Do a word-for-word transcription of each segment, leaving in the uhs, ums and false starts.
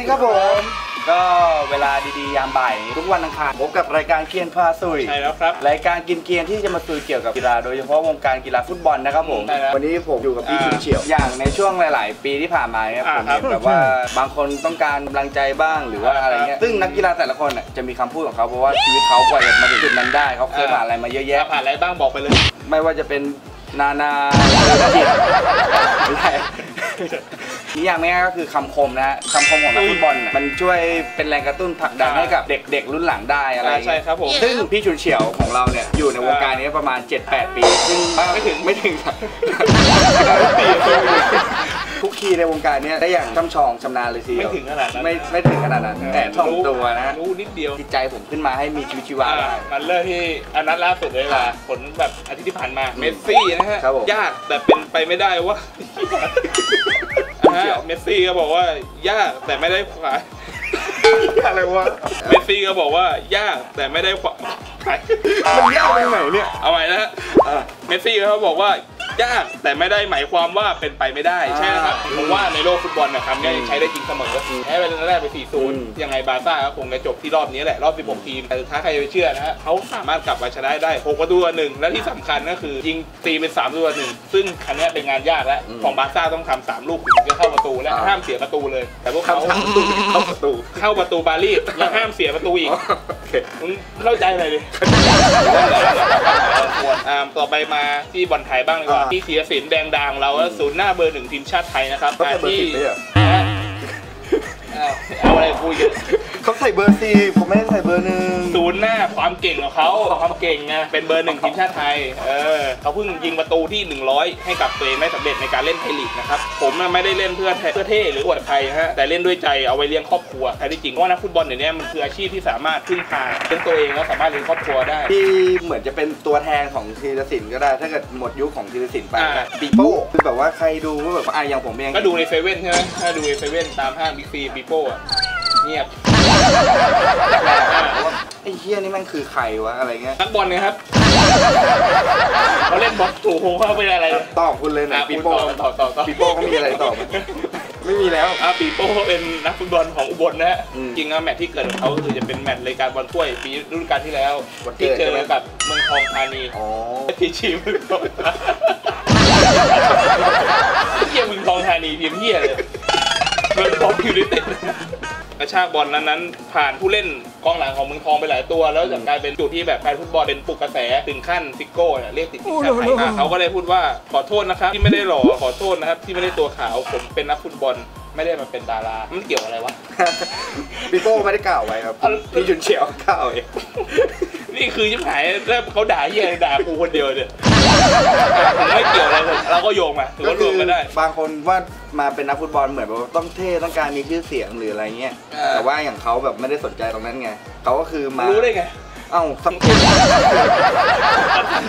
ดีครับผมก็เวลาดีๆยามบ่ายทุกวันอังคารพบกับรายการเกียนพาซุยใช่แล้วครับรายการกินเกียนที่จะมาซุยเกี่ยวกับกีฬาโดยเฉพาะวงการกีฬาฟุตบอลนะครับผมวันนี้ผมอยู่กับพี่ชุนเฉียวอย่างในช่วงหลายๆปีที่ผ่านมาเนี่ยผมเห็นแบบว่าบางคนต้องการกำลังใจบ้างหรือว่าอะไรเงี้ยซึ่งนักกีฬาแต่ละคนจะมีคำพูดของเขาเพราะว่าชีวิตเขากว่าจะมาถึงจุดนั้นได้เขาเคยผ่านอะไรมาเยอะแยะผ่านอะไรบ้างบอกไปเลยไม่ว่าจะเป็นนานาอะไรนี่อย่างง่ายก็คือคำคมนะฮะคำคมของนักฟุตบอลมันช่วยเป็นแรงกระตุ้นผลักดันให้กับเด็กๆรุ่นหลังได้อะไรใช่ครับผมซึ่งพี่ชุนเฉียวของเราเนี่ยอยู่ในวงการนี้ประมาณ เจ็ดแปด ปีซึ่งไม่ถึงไม่ถึงทุกคีในวงการนี้ได้อย่างช่ำชองชำนาญเลยทีเดียวไม่ถึงขนาดนั้นไม่ไม่ถึงขนาดนั้นแต่ท่องตัวนะรู้นิดเดียวจิตใจผมขึ้นมาให้มีชีวิตชีวามันเลิกที่อันนั้นล่าสุดเลยล่ะผลแบบอาทิตย์ที่ผ่านมาเมสซี่นะฮะยากแต่เป็นไปไม่ได้ว่าเมสซี่ก็บอกว่ายากแต่ไม่ได้ขวาอะไรวะเมสซี่ก็บอกว่ายากแต่ไม่ได้ขวามันยากตรงไหนเนี่ยเอาใหม่นะฮะเมสซี่เขาบอกว่ายากแต่ไม่ได้หมายความว่าเป็นไปไม่ได้ใช่นะครับผมว่าในโลกฟุตบอลนะครับยังใช้ได้จริงเสมอแพ้ไปแรกไป สี่ศูนย์ ยังไงบาร์ซ่าคงจะจบที่รอบนี้แหละรอบสิบหกทีมแต่สุดท้ายใครจะเชื่อนะฮะเขาสามารถกลับมาชนะได้หกประตูต่อหนึ่งและที่สำคัญก็คือยิงตีเป็นสามประตูต่อหนึ่งซึ่งอันนี้เป็นงานยากแล้วของบาร์ซ่าต้องทำสามลูกถึงจะเข้าประตูและห้ามเสียประตูเลยแต่พวกเขาเข้าประตูเข้าประตูบารีสยังห้ามเสียประตูอีกเข้าใจอะไรดิต่อไปมาที่บอลไทยบ้างดีกว่าที่ธีรศิลป์แดงดาของเราศูนย์หน้าเบอร์หนึ่งทีมชาติไทยนะครับการที่เอาอะไรคุยกันเขาใส่เบอร์สี่ผมไม่ได้ใส่เบอร์หนึ่งศูนย์หน้าความเก่งของเขาความเก่งนะเป็นเบอร์หนึ่งทีมชาติไทยเออเขาเพิ่งยิงประตูที่หนึ่งร้อยให้กับตัวเองได้สำเร็จในการเล่นไทยลีกนะครับผมไม่ได้เล่นเพื่อเพื่อเท่หรืออวดใครฮะแต่เล่นด้วยใจเอาไว้เลี้ยงครอบครัวแท้จริงเพราะว่านักฟุตบอลเดี๋ยวนี้มันคืออาชีพที่สามารถพึ่งพาเลี้ยงตัวเองแล้วสามารถเลี้ยงครอบครัวได้ที่เหมือนจะเป็นตัวแทนของธีรศิลป์ก็ได้ถ้าเกิดหมดยุคของธีรศิลป์ไปปีโป้คือแบบว่าใครดูก็แบบอ่ะอย่างผมเองก็ดูในเซเว่นใช่ไหมถ้าดูในเซเว่นตามห้างบิ๊กซีปีโป้เงียบไอ้เฮียนี่มันคือใครวะอะไรเงี้ยนักบอลเนี่ยครับเขาเล่นบอลถูกเขาเป็นอะไรตอบคุณเลยนะปีโป้ตอบตอบปีโป้เขามีอะไรตอบไม่มีแล้วอ่ะปีโป้เป็นนักฟุตบอลของอุบลนะฮะจริงนะแมตช์ที่เกิดของเขาคือจะเป็นแมตช์รายการบอลถ้วยปีฤดูกาลที่แล้วที่เจอกับเมืองทองธานีทีชีมือเฮียเมืองทองธานีทีมเฮียเลยเมืองทองยูไนเต็ดกระชากบอลนั้นๆผ่านผู้เล่นกองหลังของเมืองทองไปหลายตัวแล้วจากการเป็นจุดที่แบบแฟนฟุตบอลเป็นปลุกกระแสถึงขั้นซิโก้เนี่ยเรียกติดทีมชาติไทยมาเขาก็เลยพูดว่าขอโทษนะครับที่ไม่ได้หล่อขอโทษนะครับที่ไม่ได้ตัวขาวผมเป็นนักฟุตบอลไม่ได้มาเป็นดารามันเกี่ยวอะไรวะพี่โป้ไม่ได้กล่าวไว้ครับพี่จุนเฉียวกล่าวเองนี่คือชิบหายแล้วเขาด่าเหี้ยด่ากูคนเดียวเนี่ยไม่เกี่ยวอะไรเลยเราก็โยงมาถือว่ารวมกันได้บางคนว่ามาเป็นนักฟุตบอลเหมือนว่าต้องเท่ต้องการมีชื่อเสียงหรืออะไรเงี้ยแต่ว่าอย่างเขาแบบไม่ได้สนใจตรงนั้นไงเขาก็คือมารู้ได้ไงเอ้าสักที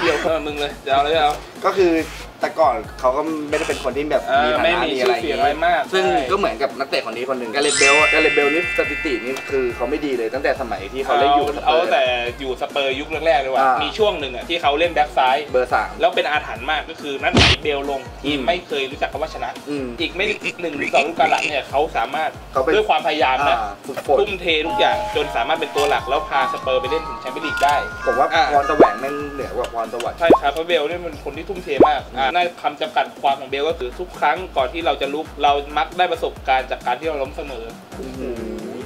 เดียวเท่ามึงเลยจะเอาอะไรเอาก็คือแต่ก่อนเขาก็ไม่ได้เป็นคนที่แบบมีฐานะมีอะไรมากซึ่งก็เหมือนกับนักเตะคนนี้คนหนึ่งกาเลเบลกาเลเบลนี่สถิตินี่คือเขาไม่ดีเลยตั้งแต่สมัยที่เขาเล่นอยู่สเปอร์เอาแต่อยู่สเปอร์ยุคแรกๆเลยว่ะมีช่วงหนึ่งอ่ะที่เขาเล่นแบ็คซ้ายเบอร์สามแล้วเป็นอาถรรพ์มากก็คือนักเตะเบลลงที่ไม่เคยรู้จักคำว่าชนะอีกไม่หนึ่งหรือสองลูกหลังเนี่ยเขาสามารถด้วยความพยายามนะทุ่มเททุกอย่างจนสามารถเป็นตัวหลักแล้วพาสเปอร์ไปเล่นถึงแชมเปี้ยนลีกได้ผมว่าพรตะแหวงนั่นเหนือกว่าพรตะวันใช่ครับเพราะเบลนี่เป็นคนที่ทุ่มเทมากน่าคำจำกัดความของเบลก็คือทุกครั้งก่อนที่เราจะลุกเรามักได้ประสบการณ์จากการที่เราล้มเสมอ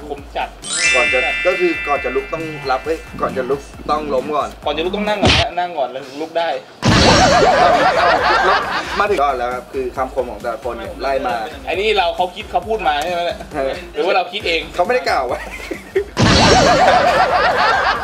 คมจัดก่อนจะก็คือก่อนจะลุกต้องรับเฮ้ยก่อนจะลุกต้องล้มก่อนก่อนจะลุกต้องนั่งก่อนนะนั่งก่อนแล้วถึงลุกได้มาถึงก่อนแล้วครับคือคำคมของแต่ละคนไล่มาไอ้นี่เราเขาคิดเขาพูดมาใช่ไหมเนี่ยหรือว่าเราคิดเองเขาไม่ได้กล่าวไว้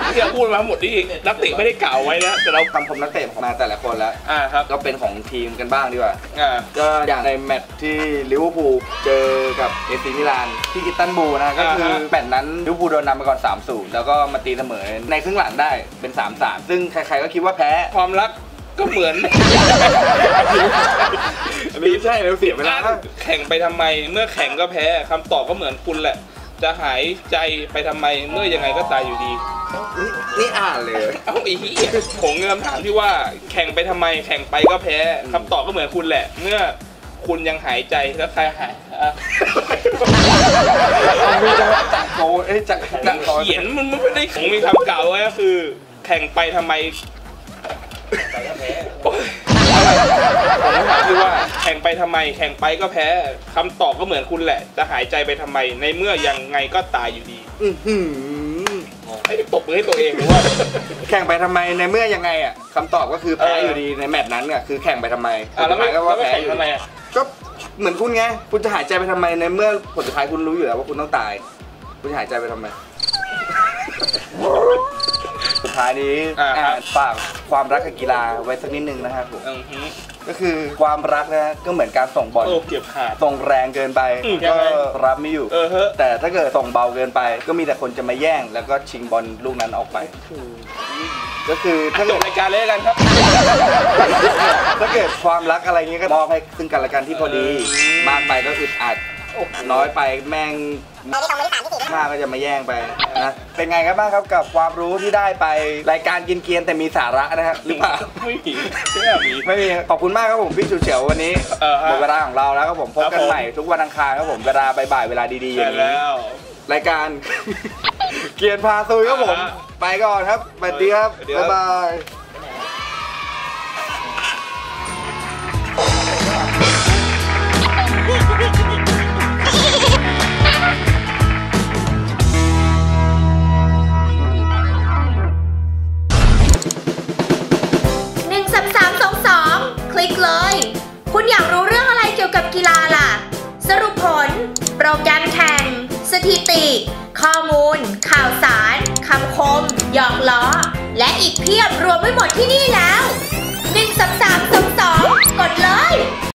ที่เราพูดมาหมดนี่นักเตะไม่ได้กล่าวไว้นะแต่เราคำคมนักเตะของมาแต่ละคนแล้วอ่าครับก็เป็นของทีมกันบ้างดีกว่าอ่าก็อย่างในแมตช์ที่ลิเวอร์พูลเจอกับเอซีมิลานที่อิสตันบูลนะก็คือแมตช์นั้นลิเวอร์พูลโดนนำไปก่อน สามศูนย์ แล้วก็มาตีเสมอในครึ่งหลังได้เป็น สามสาม ซึ่งใครๆก็คิดว่าแพ้ความรักก็เหมือนไม่ใช่แล้วเสียเวลาแข่งไปทำไมเมื่อแข่งก็แพ้คำตอบก็เหมือนคุณแหละจะหายใจไปทำไมเมื่อยังไงก็ตายอยู่ดีนี่อ่านเลยเอ้าอี๋ผมเงื่อนถามที่ว่าแข่งไปทำไมแข่งไปก็แพ้คำตอบก็เหมือนคุณแหละเมื่อ คุณยังหายใจแล้วใครหายมีจังเขาไอ้จังเขียนมันไม่ได้ของมีคำกล่าวไว้ก็คือแข่งไปทำไมคือว่าแข่งไปทำไมแข่งไปก็แพ้คำตอบก็เหมือนคุณแหละจะหายใจไปทำไมในเมื่อยังไงก็ตายอยู่ดีให้ตบมือให้ตัวเองหรือว่าแข่งไปทำไมในเมื่อยังไงอ่ะคำตอบก็คือแพ้อยู่ดีในแมตช์นั้นอ่ะคือแข่งไปทำไมแล้วไม่ก็ว่าแพ้อยู่ดีก็เหมือนคุณไงคุณจะหายใจไปทำไมในเมื่อผลสุดท้ายคุณรู้อยู่แล้วว่าคุณต้องตายคุณจะหายใจไปทำไมสุดท้ายนี้ฝากความรักกับกีฬาไว้สักนิดนึงนะครับผมก็คือความรักนะก็เหมือนการส่งบอลส่งแรงเกินไปก็รับไม่อยู่แต่ถ้าเกิดส่งเบาเกินไปก็มีแต่คนจะมาแย่งแล้วก็ชิงบอลลูกนั้นออกไปก็คือถ้าจบรายการเลยกันครับถ้าเกิดความรักอะไรเงี้ยก็มอบให้ซึ่งกันและกันที่พอดีมากไปก็อึดอัดน้อยไปแม่งข้าก็จะมาแย่งไปนะเป็นไงกันบ้างครับกับความรู้ที่ได้ไปรายการกินเกียนแต่มีสาระนะครับหรือเปล่าไม่มีไม่มีขอบคุณมากครับผมพี่ชูเฉียววันนี้หมดเวลาของเราแล้วครับผมพบกันใหม่ทุกวันอังคารครับผมเวลาบ่ายๆเวลาดีๆอย่างนี้รายการเกียนพาซุยครับผมไปก่อนครับสวัสดีครับบ๊ายบายเลยคุณอยากรู้เรื่องอะไรเกี่ยวกับกีฬาล่ะสรุปผลโปรแกรมแข่งสถิติข้อมูลข่าวสารคำคมหยอกล้อและอีกเพียบรวมไว้หมดที่นี่แล้วหนึ่ง สาม สาม สอง สองกดเลย